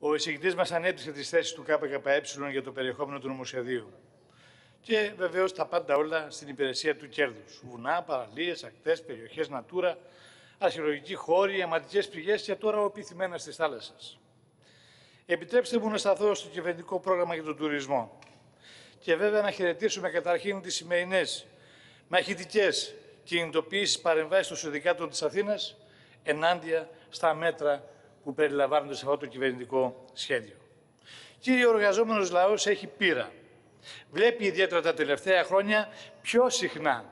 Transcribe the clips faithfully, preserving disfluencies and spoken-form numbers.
Ο εισηγητής μας ανέπτυξε τις θέσεις του ΚΚΕ για το περιεχόμενο του νομοσχεδίου. Και βεβαίως τα πάντα όλα στην υπηρεσία του κέρδους. Βουνά, παραλίες, ακτές, περιοχές Natura, αρχαιολογικοί χώροι, αιματικές πηγές και τώρα οπιθυμένα στις θάλασσες. Επιτρέψτε μου να σταθώ στο κυβερνητικό πρόγραμμα για τον τουρισμό. Και βέβαια να χαιρετήσουμε καταρχήν τις σημερινές μαχητικές κινητοποιήσεις παρεμβάσεις των συνδικάτων της Αθήνας ενάντια στα μέτρα που περιλαμβάνονται σε αυτό το κυβερνητικό σχέδιο. Κύριε, ο εργαζόμενος λαός έχει πείρα. Βλέπει ιδιαίτερα τα τελευταία χρόνια πιο συχνά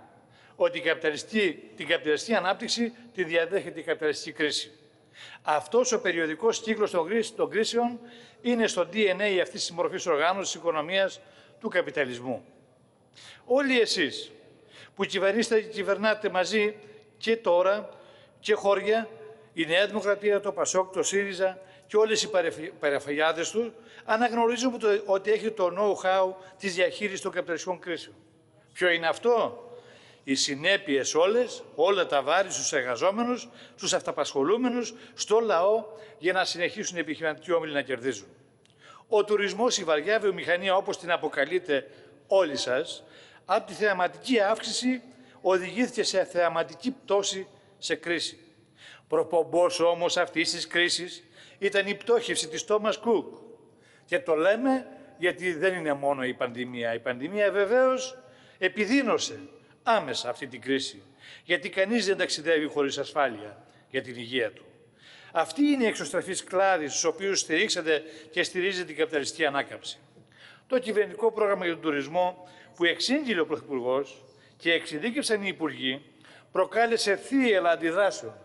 ότι η καπιταλιστική, την καπιταλιστική ανάπτυξη τη διαδέχεται η καπιταλιστική κρίση. Αυτός ο περιοδικός κύκλος των κρίσεων είναι στο ντι εν έι αυτής της μορφής οργάνωσης της οικονομίας του καπιταλισμού. Όλοι εσείς που κυβερνήσετε και κυβερνάτε μαζί και τώρα και χώρια, η Νέα Δημοκρατία, το ΠΑΣΟΚ, το ΣΥΡΙΖΑ και όλες οι παραφαγιάδες του αναγνωρίζουν ότι έχει το know-how της διαχείρισης των καπιταλιστικών κρίσεων. Ποιο είναι αυτό? Οι συνέπειες όλες, όλα τα βάρη στους εργαζόμενους, στους αυταπασχολούμενους, στο λαό για να συνεχίσουν οι επιχειρηματικοί όμιλοι να κερδίζουν. Ο τουρισμός, η βαριά βιομηχανία όπως την αποκαλείτε όλοι σας, από τη θεαματική αύξηση οδηγήθηκε σε θεαματική πτώση σε κρίση. Προπομπός όμως αυτής της κρίσης ήταν η πτώχευση της Thomas Cook. Και το λέμε γιατί δεν είναι μόνο η πανδημία. Η πανδημία βεβαίως επιδίνωσε άμεσα αυτή την κρίση. Γιατί κανείς δεν ταξιδεύει χωρίς ασφάλεια για την υγεία του. Αυτή είναι η εξωστραφής κλάδη στους οποίους στηρίξατε και στηρίζετε την καπιταλιστική ανάκαμψη. Το κυβερνητικό πρόγραμμα για τον τουρισμό που εξήγηλε ο Πρωθυπουργός και εξειδίκευσαν οι υπουργοί προκάλεσε θύελλα αντιδράσεων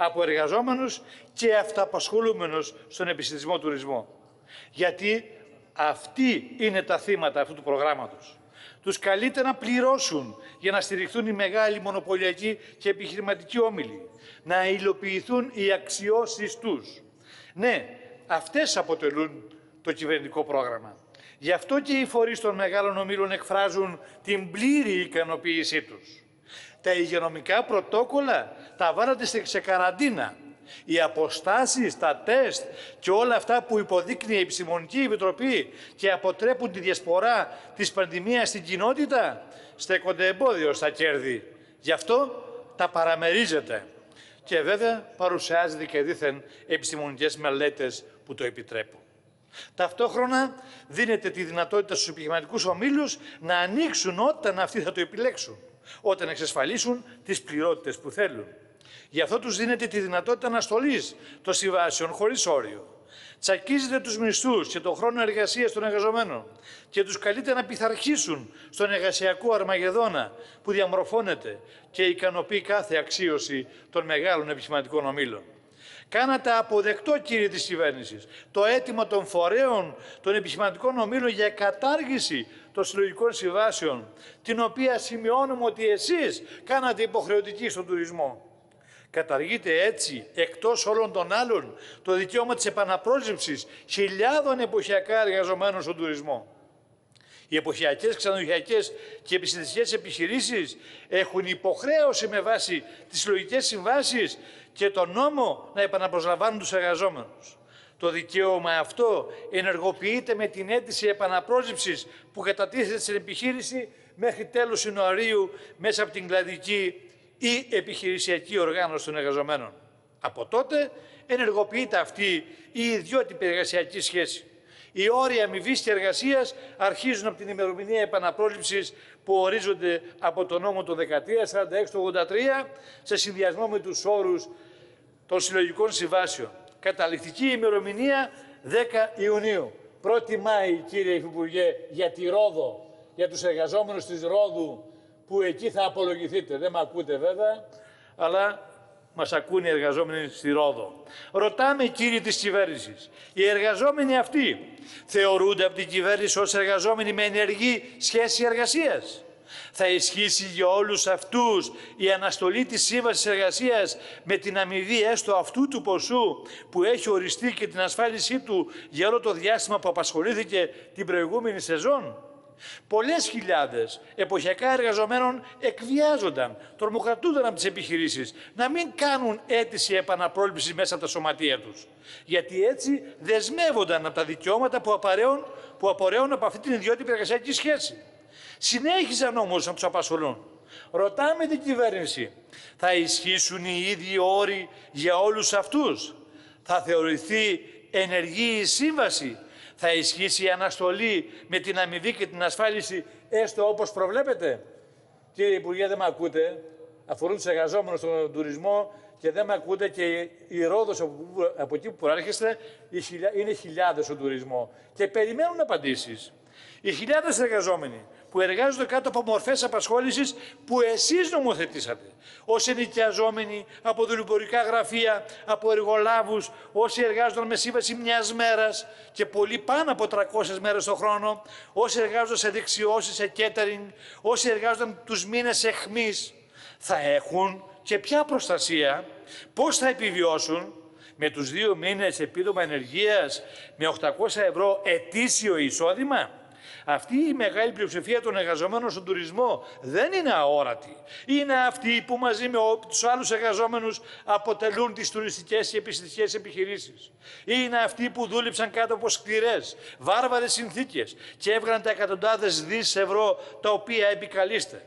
από εργαζόμενους και αυταπασχολούμενους στον επιστημισμό τουρισμό. Γιατί αυτοί είναι τα θύματα αυτού του προγράμματος. Τους καλείται να πληρώσουν για να στηριχθούν οι μεγάλοι μονοπωλιακοί και επιχειρηματικοί όμιλοι, να υλοποιηθούν οι αξιώσεις τους. Ναι, αυτές αποτελούν το κυβερνητικό πρόγραμμα. Γι' αυτό και οι φορείς των μεγάλων ομίλων εκφράζουν την πλήρη ικανοποίησή τους. Τα υγειονομικά πρωτόκολλα τα βάλατε σε καραντίνα. Οι αποστάσεις, τα τεστ και όλα αυτά που υποδείκνει η Επιστημονική Επιτροπή και αποτρέπουν τη διασπορά της πανδημίας στην κοινότητα, στέκονται εμπόδιο στα κέρδη. Γι' αυτό τα παραμερίζετε. Και βέβαια παρουσιάζεται και δήθεν επιστημονικές μελέτες που το επιτρέπουν. Ταυτόχρονα δίνεται τη δυνατότητα στους επιχειρηματικούς ομίλους να ανοίξουν όταν αυτοί θα το επιλέξουν, όταν εξασφαλίσουν τις πληρότητες που θέλουν. Γι' αυτό τους δίνεται τη δυνατότητα αναστολής των συμβάσεων χωρίς όριο. Τσακίζετε τους μισθούς και τον χρόνο εργασίας των εργαζομένων και τους καλείτε να πειθαρχήσουν στον εργασιακό αρμαγεδόνα που διαμορφώνεται και ικανοποιεί κάθε αξίωση των μεγάλων επιχειρηματικών ομίλων. Κάνατε αποδεκτό, κύριε της κυβέρνησης, το αίτημα των φορέων των επιχειρηματικών ομίλων για κατάργηση των συλλογικών συμβάσεων, την οποία σημειώνουμε ότι εσείς κάνατε υποχρεωτική στον τουρισμό. Καταργείται έτσι, εκτός όλων των άλλων, το δικαίωμα της επαναπρόσληψης χιλιάδων εποχιακά εργαζομένων στον τουρισμό. Οι εποχιακές, ξενοδοχειακές και επιστημιστικές επιχειρήσεις έχουν υποχρέωση με βάση τις συλλογικές συμβάσεις και τον νόμο να επαναπροσλαμβάνουν τους εργαζόμενους. Το δικαίωμα αυτό ενεργοποιείται με την αίτηση επαναπρόσληψης που κατατίθεται στην επιχείρηση μέχρι τέλος Ιανουαρίου μέσα από την κλαδική ή επιχειρησιακή οργάνωση των εργαζομένων. Από τότε ενεργοποιείται αυτή η ιδιότυπη εργασιακή σχέση. Οι όροι αμοιβής και εργασίας αρχίζουν από την ημερομηνία επαναπρόσληψης που ορίζονται από τον νόμο το δεκατρία σαράντα έξι ογδόντα τρία σε συνδυασμό με τους όρους των συλλογικών συμβάσεων. Καταληκτική ημερομηνία δέκα Ιουνίου. πρώτη Μάη, κύριε Υφυπουργέ, για τη Ρόδο, για τους εργαζόμενους της Ρόδου, που εκεί θα απολογηθείτε. Δεν με ακούτε βέβαια, αλλά μας ακούνε οι εργαζόμενοι στη Ρόδο. Ρωτάμε, κύριοι της κυβέρνησης, οι εργαζόμενοι αυτοί θεωρούνται από την κυβέρνηση ως εργαζόμενοι με ενεργή σχέση εργασίας? Θα ισχύσει για όλους αυτούς η αναστολή της σύμβασης εργασίας με την αμοιβή έστω αυτού του ποσού που έχει οριστεί και την ασφάλισή του για όλο το διάστημα που απασχολήθηκε την προηγούμενη σεζόν? Πολλές χιλιάδες εποχιακά εργαζομένων εκβιάζονταν, τρομοκρατούνταν από τις επιχειρήσεις να μην κάνουν αίτηση επαναπρόληψης μέσα από τα σωματεία τους. Γιατί έτσι δεσμεύονταν από τα δικαιώματα που απορρέουν, που απορρέουν από αυτή την ιδιότυπη εργασιακή σχέση. Συνέχιζαν όμως να τους απασχολούν. Ρωτάμε την κυβέρνηση, θα ισχύσουν οι ίδιοι όροι για όλους αυτούς? Θα θεωρηθεί ενεργή η σύμβαση? Θα ισχύσει η αναστολή με την αμοιβή και την ασφάλιση, έστω όπως προβλέπετε? Κύριε Υπουργέ, δεν με ακούτε. Αφορούν τους εργαζόμενους στον τουρισμό και δεν με ακούτε, και η Ρόδος από εκεί που προέρχεστε είναι χιλιάδες στον τουρισμό και περιμένουν απαντήσεις. Οι χιλιάδες εργαζόμενοι που εργάζονται κάτω από μορφές απασχόλησης που εσείς νομοθετήσατε, ως ενοικιαζόμενοι από δουλειοπορικά γραφεία, από εργολάβους, όσοι εργάζονταν με σύμβαση μιας μέρας και πολύ πάνω από τριακόσιες μέρες το χρόνο, όσοι εργάζονταν σε δεξιώσεις, σε catering, όσοι εργάζονταν τους μήνες αιχμής, θα έχουν και ποια προστασία, πώς θα επιβιώσουν? Με τους δύο μήνες επίδομα ενεργείας, με οκτακόσια ευρώ ετήσιο εισόδημα? Αυτή η μεγάλη πλειοψηφία των εργαζομένων στον τουρισμό δεν είναι αόρατη. Είναι αυτοί που μαζί με τους άλλους εργαζόμενους αποτελούν τις τουριστικές και επιστημικές επιχειρήσεις. Είναι αυτοί που δούλεψαν κάτω από σκληρές, βάρβαρες συνθήκες και έβγαλαν τα εκατοντάδες δις ευρώ τα οποία επικαλείστε.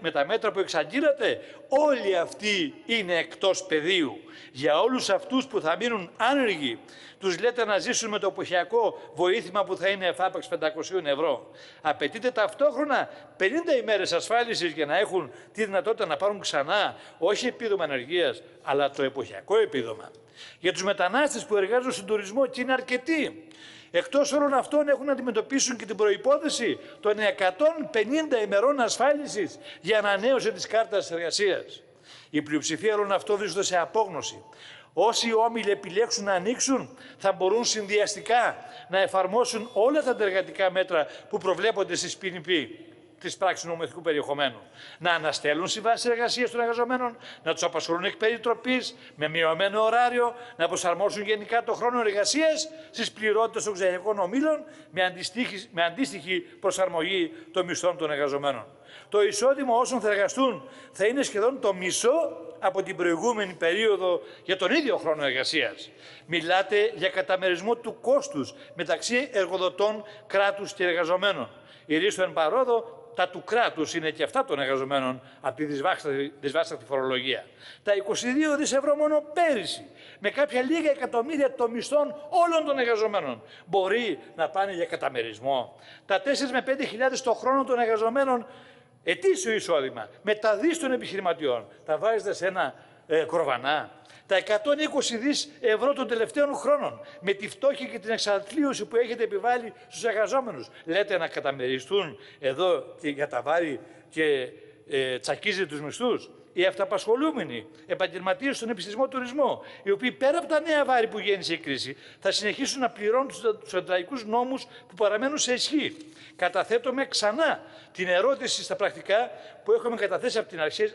Με τα μέτρα που εξαγγείλατε, όλοι αυτοί είναι εκτός πεδίου. Για όλους αυτούς που θα μείνουν άνεργοι, τους λέτε να ζήσουν με το εποχιακό βοήθημα που θα είναι εφάπαξ πεντακόσια ευρώ. Απαιτείται ταυτόχρονα πενήντα ημέρες ασφάλισης για να έχουν τη δυνατότητα να πάρουν ξανά όχι επίδομα ανεργίας, αλλά το εποχιακό επίδομα. Για τους μετανάστες που εργάζονται στον τουρισμό, και είναι αρκετοί, εκτός όλων αυτών έχουν να αντιμετωπίσουν και την προϋπόθεση των εκατόν πενήντα ημερών ασφάλισης για ανανέωση της κάρτας εργασίας. Η πλειοψηφία όλων αυτών βρίσκονται σε απόγνωση. Όσοι όμιλοι επιλέξουν να ανοίξουν, θα μπορούν συνδυαστικά να εφαρμόσουν όλα τα εργατικά μέτρα που προβλέπονται στις πι εν πι, της πράξης νομοθετικού περιεχομένου. Να αναστέλουν συμβάσεις εργασίας των εργαζομένων, να τους απασχολούν εκ περιτροπής, με μειωμένο ωράριο, να προσαρμόσουν γενικά το χρόνο εργασίας στις πληρότητες των ξενοδοχειακών ομίλων, με αντίστοιχη, με αντίστοιχη προσαρμογή των μισθών των εργαζομένων. Το εισόδημα όσων θα εργαστούν θα είναι σχεδόν το μισό από την προηγούμενη περίοδο για τον ίδιο χρόνο εργασίας. Μιλάτε για καταμερισμό του κόστους μεταξύ εργοδοτών, κράτους και εργαζομένων. Η ρίστο εν παρόδο, τα του κράτους είναι και αυτά των εργαζομένων από τη δυσβάσταχτη φορολογία. Τα είκοσι δύο δισεκατομμύρια ευρώ μόνο πέρυσι, με κάποια λίγα εκατομμύρια των μισθών όλων των εργαζομένων, μπορεί να πάνε για καταμερισμό? Τα τέσσερις με πέντε χιλιάδες το χρόνο των εργαζομένων ετήσιο εισόδημα, με τα δις των επιχειρηματιών, τα βάζετε σε ένα ε, κορβανά? Τα εκατόν είκοσι δις ευρώ των τελευταίων χρόνων, με τη φτώχεια και την εξαθλίωση που έχετε επιβάλει στους εργαζόμενους, λέτε να καταμεριστούν εδώ και για τα βάρη και ε, τσακίζετε τους μισθούς? Οι αυταπασχολούμενοι, επαγγελματίες στον επιστημικό τουρισμό, οι οποίοι πέρα από τα νέα βάρη που γέννησε η κρίση, θα συνεχίσουν να πληρώνουν τους αντραϊκούς νόμους που παραμένουν σε ισχύ. Καταθέτουμε ξανά την ερώτηση στα πρακτικά που έχουμε καταθέσει από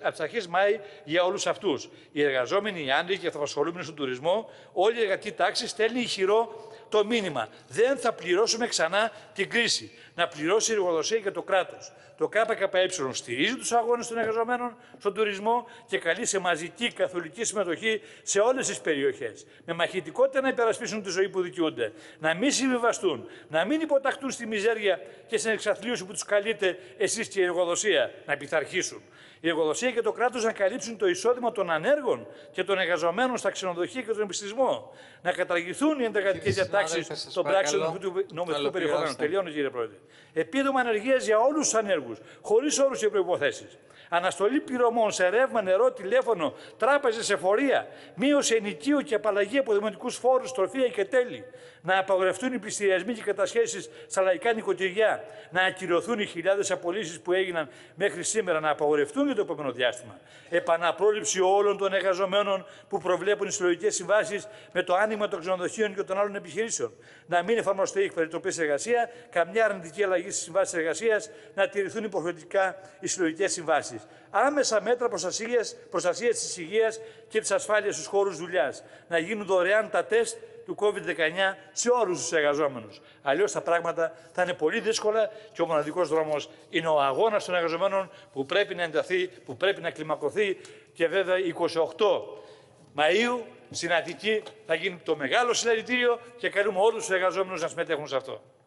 τις αρχές Μάη για όλους αυτούς. Οι εργαζόμενοι, οι άνεργοι και οι αυταπασχολούμενοι στον τουρισμό, όλη η εργατική τάξη στέλνει ηχηρό το μήνυμα. Δεν θα πληρώσουμε ξανά την κρίση. Να πληρώσει η εργοδοσία και το κράτος. Το ΚΚΕ στηρίζει τους αγώνες των εργαζομένων στον τουρισμό και καλεί σε μαζική καθολική συμμετοχή σε όλες τις περιοχές. Με μαχητικότητα να υπερασπίσουν τη ζωή που δικαιούνται. Να μην συμβιβαστούν. Να μην υποταχτούν στη μιζέρια και στην εξαθλίωση που τους καλείτε εσείς και η εργοδοσία. Να πειθαρχήσουν. Η εργοδοσία και το κράτος να καλύψουν το εισόδημα των ανέργων και των εργαζομένων στα ξενοδοχεία και τον επιστισμό. Να καταργηθούν οι εντεργατικές διατάξεις των πράξεων του νομοθετικού περιεχομένου. Τελειώνω, κύριε Πρόεδρε. Επίδομα ανεργίας για όλους τους ανέργους, χωρίς όρους και προϋποθέσεις. Αναστολή πληρωμών σε ρεύμα, νερό, τηλέφωνο, τράπεζες, εφορία. Μείωση ενοικίου και απαλλαγή από δημοτικούς φόρους, τροφεία και τέλη. Να απαγορευτούν οι πληστηριασμοί και κατασχέσεις στα λαϊκά νοικοκυριά. Να ακυρωθούν οι χιλιάδες απολύσεις που έγιναν μέχρι σήμερα. Να απαγορευτούν για το επόμενο διάστημα. Επαναπρόληψη όλων των εργαζομένων που προβλέπουν οι συλλογικές συμβάσεις με το άνοιγμα των ξενοδοχείων και των άλλων επιχειρήσεων. Να μην εφαρμοστεί η εκπεριτροπής εργασία, καμιά αρνητική αλλαγή στις συμβάσεις εργασίας. Να τηρηθούν υποχρεωτικά οι συλλογικές συμβάσεις. Άμεσα μέτρα προστασίας, προστασίας της υγείας και της ασφάλειας στους χώρους δουλειάς. Να γίνουν δωρεάν τα τεστ του κόβιντ δεκαεννιά σε όλους τους εργαζόμενους. Αλλιώς τα πράγματα θα είναι πολύ δύσκολα και ο μοναδικός δρόμος είναι ο αγώνας των εργαζομένων που πρέπει να ενταθεί, που πρέπει να κλιμακωθεί και βέβαια εικοστή όγδοη Μαΐου στην Αττική θα γίνει το μεγάλο συλλαλητήριο και καλούμε όλους τους εργαζόμενους να συμμετέχουν σε αυτό.